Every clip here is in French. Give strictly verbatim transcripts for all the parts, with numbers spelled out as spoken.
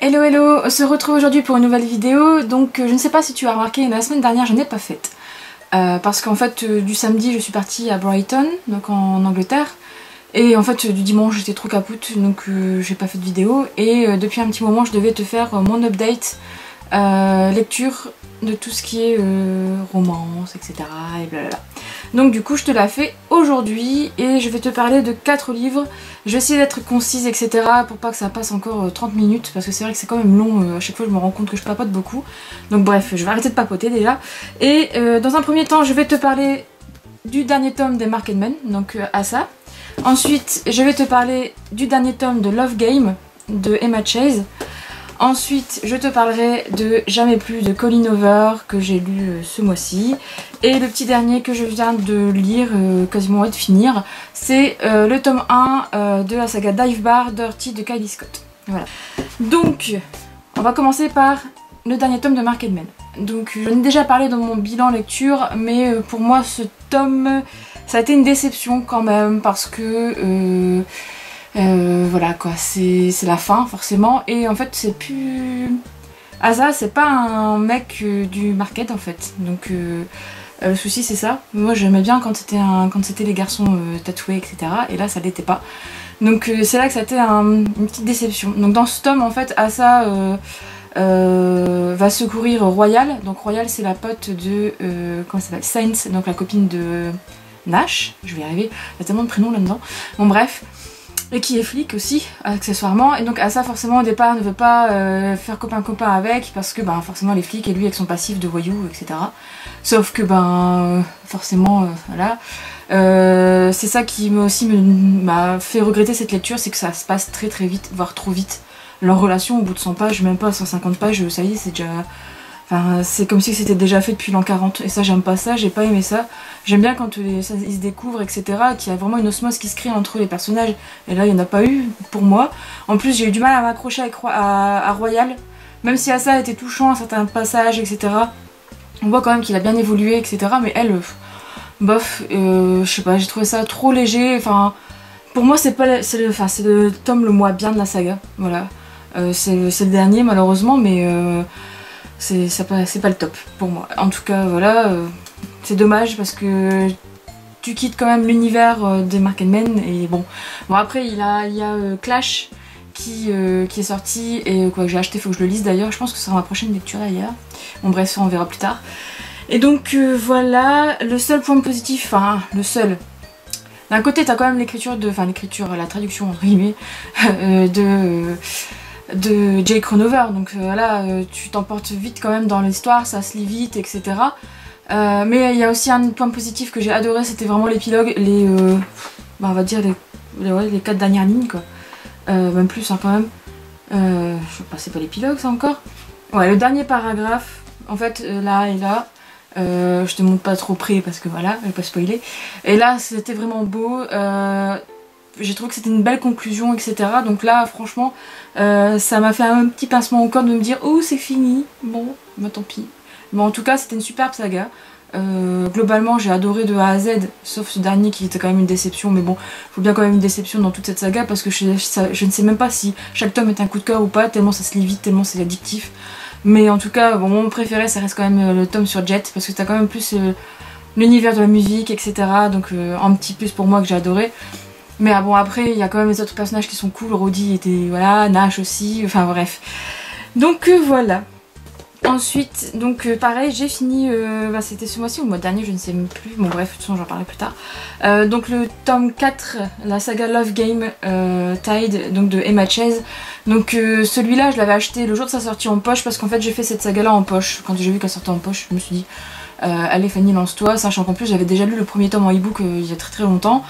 Hello hello, on se retrouve aujourd'hui pour une nouvelle vidéo. Donc je ne sais pas si tu as remarqué, la semaine dernière je n'ai pas faite euh, parce qu'en fait euh, du samedi je suis partie à Brighton, donc en Angleterre, et en fait euh, du dimanche j'étais trop capoute, donc euh, j'ai pas fait de vidéo. Et euh, depuis un petit moment je devais te faire euh, mon update euh, lecture de tout ce qui est euh, romance, etc, et blablabla. Donc du coup je te la fais aujourd'hui et je vais te parler de quatre livres. Je vais essayer d'être concise, etc, pour pas que ça passe encore trente minutes, parce que c'est vrai que c'est quand même long. À chaque fois je me rends compte que je papote beaucoup, donc bref, je vais arrêter de papoter déjà. Et euh, dans un premier temps je vais te parler du dernier tome des Marked Men, donc euh, Asa. Ensuite je vais te parler du dernier tome de Love Game de Emma Chase. Ensuite, je te parlerai de Jamais plus de Colleen Hoover, que j'ai lu euh, ce mois-ci. Et le petit dernier que je viens de lire, euh, quasiment de finir, c'est euh, le tome un euh, de la saga Dive Bar, Dirty de Kylie Scott. Voilà. Donc, on va commencer par le dernier tome de Marked Men. Donc, j'en ai déjà parlé dans mon bilan lecture, mais euh, pour moi, ce tome, ça a été une déception quand même, parce que... Euh, Euh, voilà quoi, c'est la fin forcément. Et en fait c'est plus... Asa c'est pas un mec euh, du market en fait, donc euh, euh, le souci c'est ça. Moi j'aimais bien quand c'était un... quand c'était les garçons euh, tatoués, etc, et là ça l'était pas, donc euh, c'est là que ça a été un... une petite déception. Donc dans ce tome en fait Asa euh, euh, va secourir Royal. Donc Royal c'est la pote de euh, comment ça s'appelle, Saints, donc la copine de Nash, je vais y arriver, il y a tellement de prénoms là dedans, bon bref. Et qui est flic aussi, accessoirement. Et donc Asa forcément au départ ne veut pas euh, faire copain-copain avec, parce que ben, forcément les flics, et lui avec son passif de voyou, et cetera. Sauf que ben forcément, euh, voilà. Euh, c'est ça qui m'a aussi m'a fait regretter cette lecture, c'est que ça se passe très très vite, voire trop vite. Leur relation au bout de cent pages, même pas cent cinquante pages, ça y est, c'est déjà... Enfin, c'est comme si c'était déjà fait depuis l'an quarante, et ça j'aime pas ça, j'ai pas aimé ça. J'aime bien quand les, ça, ils se découvrent, et cetera, qu'il y a vraiment une osmose qui se crée entre les personnages, et là il n'y en a pas eu pour moi. En plus j'ai eu du mal à m'accrocher à, à, à Royal, même si Asa était touchant à certains passages, et cetera. On voit quand même qu'il a bien évolué, et cetera, mais elle, euh, bof, euh, je sais pas, j'ai trouvé ça trop léger. Enfin, pour moi c'est pas, c'est le, enfin, c'est le tome le moins bien de la saga, voilà. Euh, c'est le dernier malheureusement, mais... Euh, c'est pas, pas le top pour moi. En tout cas, voilà, euh, c'est dommage parce que tu quittes quand même l'univers euh, des Marked Men. Et bon, bon après, il y a, il y a euh, Clash qui, euh, qui est sorti et quoi que j'ai acheté, faut que je le lise d'ailleurs. Je pense que ce sera ma prochaine lecture d'ailleurs. Bon, bref, ça on verra plus tard. Et donc, euh, voilà, le seul point positif, enfin, le seul. D'un côté, t'as quand même l'écriture de. Enfin, l'écriture, la traduction, entre guillemets, euh, de. Euh, de Jay Crownover, donc euh, voilà, euh, tu t'emportes vite quand même dans l'histoire, ça se lit vite, et cetera. Euh, mais il y a aussi un point positif que j'ai adoré, c'était vraiment l'épilogue, les, euh, bah, on va dire les, les, ouais, les quatre dernières lignes, quoi. Euh, même plus, hein, quand même. Euh, je sais pas, c'est pas l'épilogue, ça encore. Ouais, le dernier paragraphe, en fait, là et là, euh, je te montre pas trop près parce que voilà, je vais pas spoiler. Et là, c'était vraiment beau. Euh, J'ai trouvé que c'était une belle conclusion, et cetera. Donc là, franchement, euh, ça m'a fait un petit pincement au cœur de me dire « Oh, c'est fini !» Bon, bah tant pis. Mais en tout cas, c'était une superbe saga. Euh, globalement, j'ai adoré de A à Z, sauf ce dernier qui était quand même une déception. Mais bon, il faut bien quand même une déception dans toute cette saga, parce que je, ça, je ne sais même pas si chaque tome est un coup de cœur ou pas, tellement ça se lit vite, tellement c'est addictif. Mais en tout cas, bon, mon préféré, ça reste quand même le tome sur Jet, parce que t'as quand même plus euh, l'univers de la musique, et cetera. Donc euh, un petit plus pour moi que j'ai adoré. Mais ah bon, après, il y a quand même les autres personnages qui sont cool. Roddy était, voilà, Nash aussi, enfin bref. Donc euh, voilà. Ensuite, donc euh, pareil, j'ai fini, euh, bah, c'était ce mois-ci ou le mois dernier, je ne sais même plus. Bon bref, de toute façon, j'en parlerai plus tard. Euh, donc le tome quatre, la saga Love Game euh, Tide, donc de Emma Chase. Donc euh, celui-là, je l'avais acheté le jour de sa sortie en poche, parce qu'en fait, j'ai fait cette saga-là en poche. Quand j'ai vu qu'elle sortait en poche, je me suis dit... Euh, allez Fanny, lance-toi, sachant qu'en plus j'avais déjà lu le premier tome en e-book euh, il y a très très longtemps,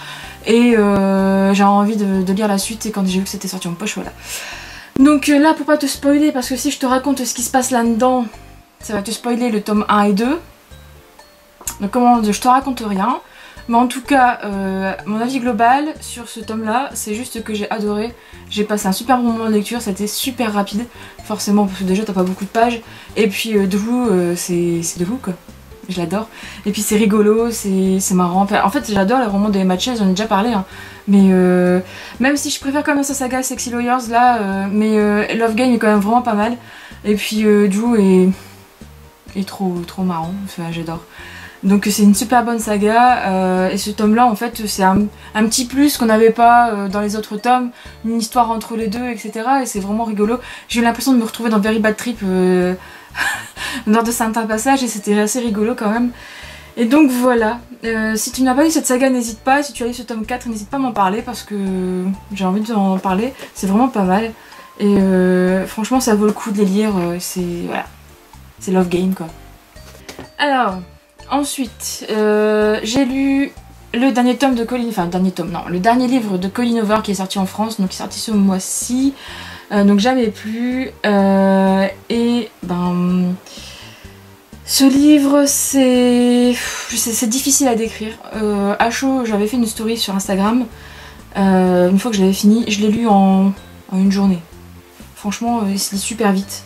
et euh, j'ai envie de, de lire la suite, et quand j'ai vu que c'était sorti en poche, voilà. Donc euh, là, pour pas te spoiler, parce que si je te raconte ce qui se passe là-dedans, ça va te spoiler le tome un et deux, donc comment je te raconte rien, mais en tout cas euh, mon avis global sur ce tome là, c'est juste que j'ai adoré, j'ai passé un super bon moment de lecture, ça a été super rapide, forcément parce que déjà t'as pas beaucoup de pages, et puis euh, Drew, euh, c'est Drew quoi. je l'adore. Et puis c'est rigolo, c'est marrant. Enfin, en fait, j'adore les romans de Emma Chase, j'en ai déjà parlé. Hein. Mais euh, même si je préfère quand même sa saga Sexy Lawyers là, euh, mais euh, Love Game est quand même vraiment pas mal. Et puis euh, Drew est, est trop, trop marrant, enfin, j'adore. Donc c'est une super bonne saga, euh, et ce tome là en fait c'est un, un petit plus qu'on n'avait pas euh, dans les autres tomes, une histoire entre les deux, etc. Et c'est vraiment rigolo, j'ai eu l'impression de me retrouver dans Very Bad Trip euh, lors de certains passages, et c'était assez rigolo quand même. Et donc voilà, euh, si tu n'as pas lu cette saga n'hésite pas, si tu as lu ce tome quatre n'hésite pas à m'en parler parce que j'ai envie de en parler, c'est vraiment pas mal. Et euh, franchement ça vaut le coup de les lire, c'est voilà, c'est Love Game quoi. Alors... Ensuite, euh, j'ai lu le dernier tome de Colleen, enfin le dernier tome, non, le dernier livre de Colleen Hoover qui est sorti en France, donc qui est sorti ce mois-ci, euh, donc Jamais plus. Euh, et ben, ce livre, c'est c'est difficile à décrire. Euh, à chaud, j'avais fait une story sur Instagram. Euh, une fois que je l'avais fini, je l'ai lu en, en une journée. Franchement, il se lit super vite.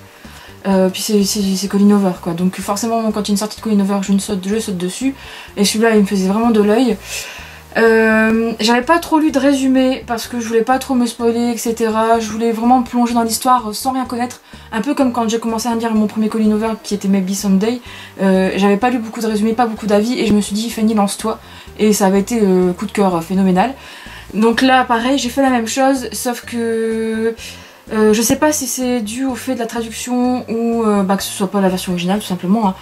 Euh, puis c'est Colleen Hoover quoi, donc forcément quand il y a une sortie de Colleen Hoover je, saute, je saute dessus, et celui-là il me faisait vraiment de l'œil. Euh, j'avais pas trop lu de résumé parce que je voulais pas trop me spoiler etc, je voulais vraiment plonger dans l'histoire sans rien connaître, un peu comme quand j'ai commencé à lire mon premier Colleen Hoover qui était Maybe Someday. Euh, j'avais pas lu beaucoup de résumés, pas beaucoup d'avis, et je me suis dit Fanny lance-toi, et ça avait été euh, coup de cœur phénoménal. Donc là pareil j'ai fait la même chose, sauf que... Euh, je sais pas si c'est dû au fait de la traduction ou euh, bah, que ce soit pas la version originale tout simplement. Hein.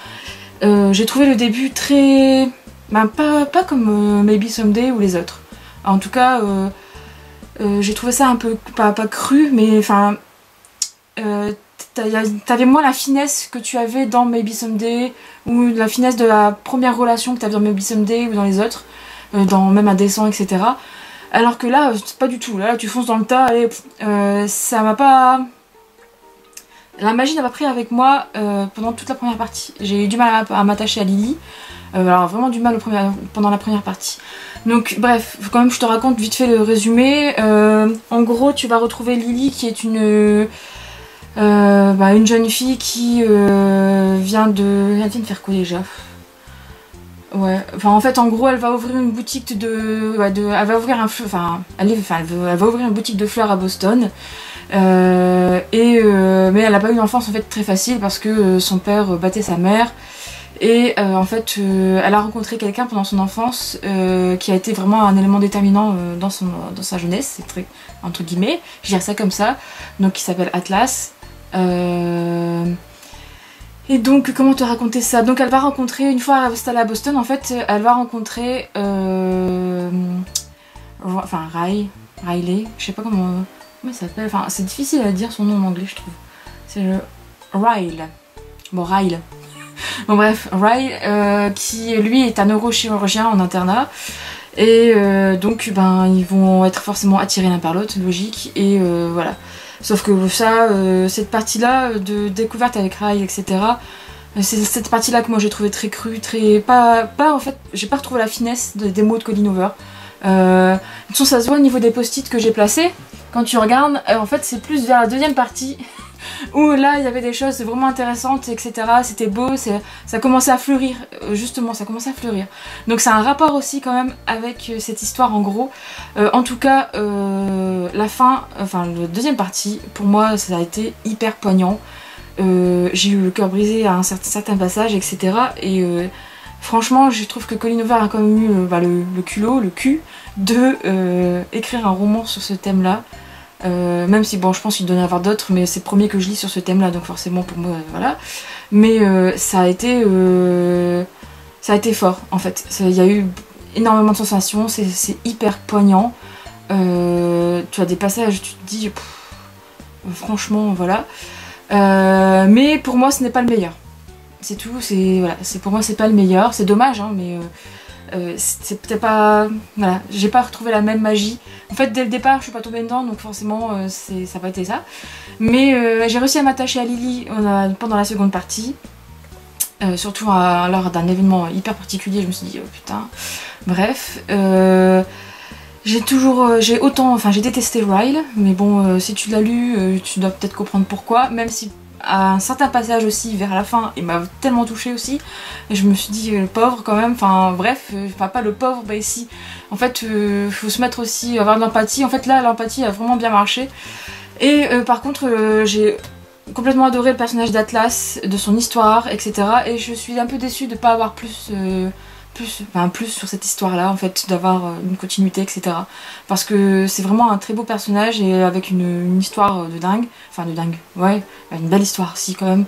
Euh, j'ai trouvé le début très... Bah, pas, pas comme euh, Maybe Someday ou les autres. Alors, en tout cas, euh, euh, j'ai trouvé ça un peu, pas, pas cru, mais enfin... Euh, t'avais moins la finesse que tu avais dans Maybe Someday, ou la finesse de la première relation que t'avais dans Maybe Someday ou dans les autres, euh, dans même Indécent, et cetera. Alors que là, c'est pas du tout. Là, tu fonces dans le tas et euh, ça m'a pas... La magie n'a pas pris avec moi euh, pendant toute la première partie. J'ai eu du mal à m'attacher à Lily. Euh, alors vraiment du mal au premier... pendant la première partie. Donc bref, quand même je te raconte vite fait le résumé. Euh, en gros, tu vas retrouver Lily qui est une... Euh, bah, une jeune fille qui euh, vient de... Elle vient de faire quoi déjà ? Ouais, enfin en fait en gros elle va ouvrir une boutique de... Ouais, de... Elle va ouvrir un... Enfin, elle... enfin elle, veut... elle va ouvrir une boutique de fleurs à Boston. Euh... Et euh... Mais elle n'a pas eu une enfance en fait très facile parce que son père battait sa mère. Et euh, en fait euh... elle a rencontré quelqu'un pendant son enfance euh... qui a été vraiment un élément déterminant euh, dans, son... dans sa jeunesse, c'est très... entre guillemets, je dirais ça comme ça. Donc qui s'appelle Atlas. Euh... Et donc, comment te raconter ça? Donc, elle va rencontrer, une fois installée à Boston, en fait, elle va rencontrer... Euh, enfin, Riley, Riley, je sais pas comment, comment ça s'appelle. Enfin, c'est difficile à dire son nom en anglais, je trouve. C'est le... Riley. Bon, Riley. Bon, bref, Riley, euh, qui, lui, est un neurochirurgien en internat. Et euh, donc, ben, ils vont être forcément attirés l'un par l'autre, logique, et euh, voilà. Sauf que ça, euh, cette partie-là de découverte avec Riley, et cetera. C'est cette partie-là que moi j'ai trouvé très crue, très... Pas, pas en fait, j'ai pas retrouvé la finesse de, des mots de Colleen Hoover. Euh, de toute façon, ça se voit au niveau des post-it que j'ai placés. Quand tu regardes, euh, en fait c'est plus vers la deuxième partie. Où là il y avait des choses vraiment intéressantes, et cetera. C'était beau, ça commençait à fleurir, justement, ça commençait à fleurir. Donc c'est un rapport aussi quand même avec cette histoire en gros. Euh, en tout cas, euh, la fin, enfin la deuxième partie, pour moi ça a été hyper poignant. Euh, j'ai eu le cœur brisé à un certain, certain passage, et cetera. Et euh, franchement je trouve que Colleen Hoover a quand même eu bah, le, le culot, le cul, de euh, écrire un roman sur ce thème là. Euh, même si bon je pense qu'il doit y en avoir d'autres mais c'est le premier que je lis sur ce thème là donc forcément pour moi euh, voilà, mais euh, ça a été euh, ça a été fort en fait, il y a eu énormément de sensations, c'est hyper poignant. Euh, tu as des passages tu te dis pff, franchement voilà, euh, mais pour moi ce n'est pas le meilleur, c'est tout, c'est voilà, pour moi c'est pas le meilleur, c'est dommage hein, mais euh, Euh, c'est peut-être pas... Voilà, j'ai pas retrouvé la même magie. En fait, dès le départ, je suis pas tombée dedans, donc forcément, euh, ça va être ça. Mais euh, j'ai réussi à m'attacher à Lily a, pendant la seconde partie. Euh, surtout à, lors d'un événement hyper particulier, je me suis dit, oh putain... Bref... Euh, j'ai toujours... Euh, j'ai autant... Enfin, j'ai détesté Riley, mais bon, euh, si tu l'as lu, euh, tu dois peut-être comprendre pourquoi, même si à un certain passage aussi vers la fin, il m'a tellement touchée aussi, et je me suis dit le pauvre quand même, enfin bref, enfin pas le pauvre, bah ici, en fait euh, faut se mettre aussi, avoir de l'empathie, en fait là l'empathie a vraiment bien marché, et euh, par contre euh, j'ai complètement adoré le personnage d'Atlas, de son histoire, et cetera. Et je suis un peu déçue de ne pas avoir plus, euh, plus, enfin, plus sur cette histoire-là, en fait, d'avoir une continuité, et cetera. Parce que c'est vraiment un très beau personnage et avec une, une histoire de dingue. Enfin, de dingue, ouais, une belle histoire, si, quand même.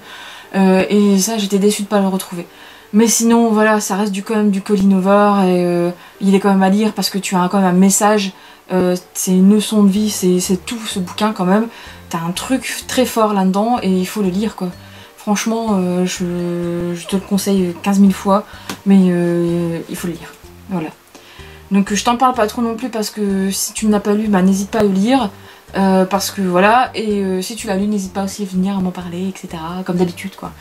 Euh, et ça, j'étais déçue de ne pas le retrouver. Mais sinon, voilà, ça reste du, quand même du Colleen Hoover et euh, il est quand même à lire parce que tu as quand même un message. Euh, c'est une leçon de vie, c'est tout ce bouquin quand même. T'as un truc très fort là-dedans et il faut le lire quoi. Franchement, euh, je, je te le conseille quinze mille fois, mais euh, il faut le lire. Voilà. Donc je t'en parle pas trop non plus parce que si tu ne l'as pas lu, bah, n'hésite pas à le lire. Euh, parce que voilà, et euh, si tu l'as lu, n'hésite pas aussi à venir m'en parler, et cetera. Comme d'habitude quoi.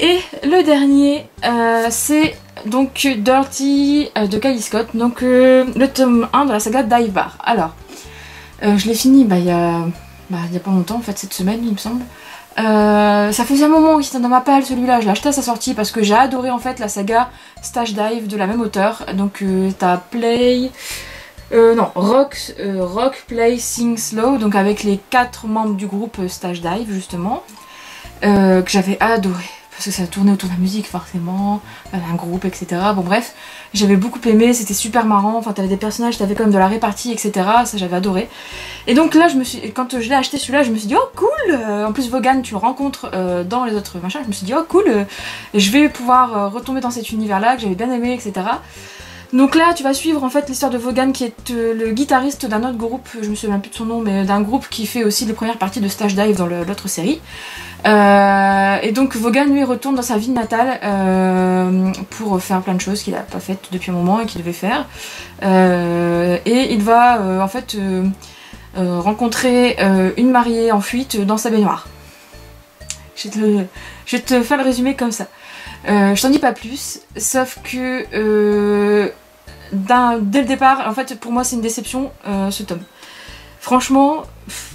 Et le dernier, euh, c'est donc Dirty euh, de Kylie Scott, donc euh, le tome un de la saga Dive Bar. Alors, euh, je l'ai fini bah, il y a, bah, il y a pas longtemps, en fait, cette semaine, il me semble. Euh, ça faisait un moment qu'il était dans ma palle celui-là, je l'ai acheté à sa sortie parce que j'ai adoré en fait la saga Stage Dive de la même auteur. Donc, euh, t'as Play. Euh, non, Rock, euh, Rock, Play, Sing Slow, donc avec les quatre membres du groupe Stage Dive, justement, euh, que j'avais adoré. Parce que ça tournait autour de la musique forcément, un groupe, et cetera. Bon bref, j'avais beaucoup aimé, c'était super marrant, enfin t'avais des personnages, t'avais quand même de la répartie, et cetera. Ça j'avais adoré. Et donc là, je me suis, quand je l'ai acheté celui-là, je me suis dit oh cool. En plus Vaughan, tu le rencontres euh, dans les autres machins, je me suis dit oh cool, euh, je vais pouvoir euh, retomber dans cet univers-là que j'avais bien aimé, et cetera. Donc là, tu vas suivre en fait l'histoire de Vaughan qui est euh, le guitariste d'un autre groupe, je me souviens plus de son nom, mais d'un groupe qui fait aussi les premières parties de Stage Dive dans l'autre série. Euh, et donc Vaughan lui retourne dans sa ville natale euh, pour faire plein de choses qu'il n'a pas faites depuis un moment et qu'il devait faire. Euh, et il va euh, en fait euh, euh, rencontrer euh, une mariée en fuite dans sa baignoire. Je te, je vais te faire le résumé comme ça. Euh, je t'en dis pas plus, sauf que euh, dès le départ, en fait, pour moi, c'est une déception, euh, ce tome. Franchement,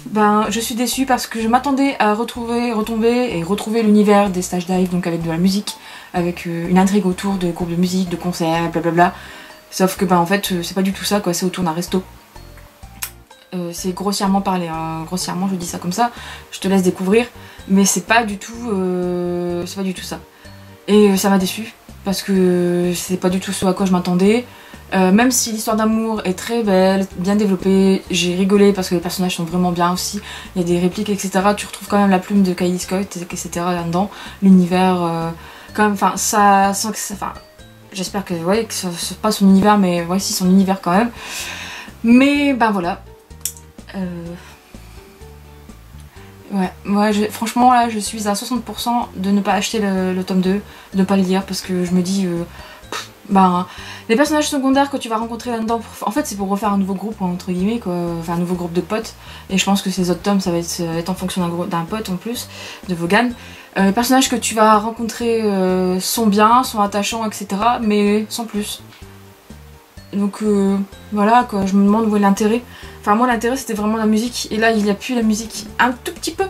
ben, je suis déçue parce que je m'attendais à retrouver, retomber et retrouver l'univers des Stage Dive, donc avec de la musique, avec euh, une intrigue autour de groupes de musique, de concerts, blablabla. Sauf que, ben, en fait, c'est pas du tout ça, quoi, c'est autour d'un resto. Euh, c'est grossièrement parlé, hein. Grossièrement, je dis ça comme ça, je te laisse découvrir, mais c'est pas du tout, euh, c'est pas du tout ça. Et ça m'a déçue, parce que c'est pas du tout ce à quoi je m'attendais. Euh, même si l'histoire d'amour est très belle, bien développée, j'ai rigolé parce que les personnages sont vraiment bien aussi. Il y a des répliques, et cetera. Tu retrouves quand même la plume de Kylie Scott, et cetera. là-dedans. L'univers, euh, quand même, enfin, ça, ça, ça j'espère que, ouais, que ça c'est pas son univers, mais voici ouais, son univers quand même. Mais ben voilà. Euh... Ouais, ouais je, franchement là je suis à soixante pour cent de ne pas acheter le, le tome deux, de ne pas le lire parce que je me dis, euh, pff, ben les personnages secondaires que tu vas rencontrer là-dedans, en fait c'est pour refaire un nouveau groupe entre guillemets quoi, enfin un nouveau groupe de potes et je pense que ces autres tomes ça va être, ça va être en fonction d'un pote en plus, de Vaughan. Euh, les personnages que tu vas rencontrer euh, sont bien, sont attachants etc mais sans plus. Donc euh, voilà quoi, je me demande où est l'intérêt. Enfin moi l'intérêt c'était vraiment la musique et là il n'y a plus la musique. Un tout petit peu,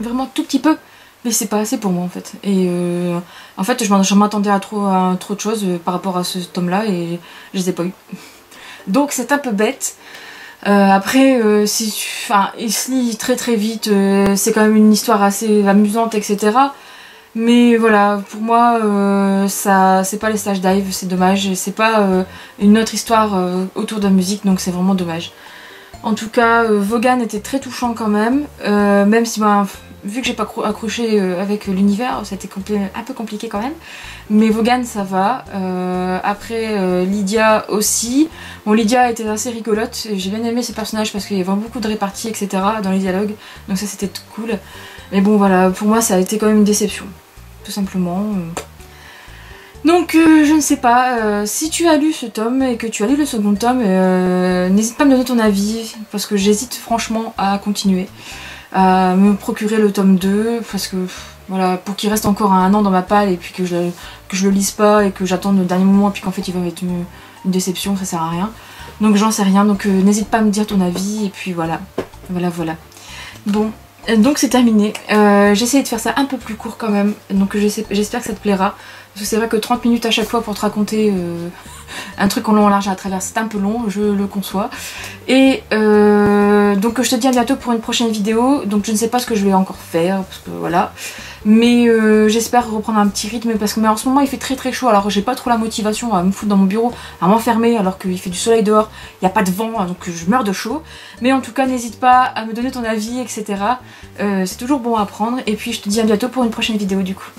vraiment tout petit peu, mais c'est pas assez pour moi en fait. Et euh, en fait je m'attendais à trop, à trop de choses par rapport à ce tome là et je les ai pas eu. Donc c'est un peu bête. Euh, après euh, si tu, enfin, il se lit très très vite, euh, c'est quand même une histoire assez amusante etc. Mais voilà, pour moi, euh, ça, c'est pas les Stage Dive, c'est dommage. C'est pas euh, une autre histoire euh, autour de la musique, donc c'est vraiment dommage. En tout cas, euh, Vaughan était très touchant quand même. Euh, même si, bah, vu que j'ai pas accroché euh, avec l'univers, ça a été un peu compliqué quand même. Mais Vaughan, ça va. Euh, après, euh, Lydia aussi. Bon, Lydia était assez rigolote. J'ai bien aimé ses personnages parce qu'il y avait beaucoup de réparties, et cetera dans les dialogues. Donc ça, c'était cool. Mais bon voilà, pour moi ça a été quand même une déception, tout simplement. Donc euh, je ne sais pas, euh, si tu as lu ce tome et que tu as lu le second tome, euh, n'hésite pas à me donner ton avis, parce que j'hésite franchement à continuer, à me procurer le tome deux, parce que voilà, pour qu'il reste encore un an dans ma palle et puis que je, que je le lise pas et que j'attende le dernier moment et puis qu'en fait il va être une, une déception, ça sert à rien. Donc j'en sais rien, donc euh, n'hésite pas à me dire ton avis et puis voilà, voilà, voilà. Bon. Donc c'est terminé, euh, j'ai essayé de faire ça un peu plus court quand même, donc j'espère que ça te plaira, parce que c'est vrai que trente minutes à chaque fois pour te raconter euh, un truc en long en large à travers, c'est un peu long, je le conçois. Et euh, donc je te dis à bientôt pour une prochaine vidéo, donc je ne sais pas ce que je vais encore faire, parce que voilà, mais euh, j'espère reprendre un petit rythme, parce que mais en ce moment il fait très très chaud, alors j'ai pas trop la motivation à me foutre dans mon bureau, à m'enfermer alors qu'il fait du soleil dehors, il n'y a pas de vent, donc je meurs de chaud, mais en tout cas n'hésite pas à me donner ton avis, et cetera. Euh, c'est toujours bon à prendre, et puis je te dis à bientôt pour une prochaine vidéo du coup.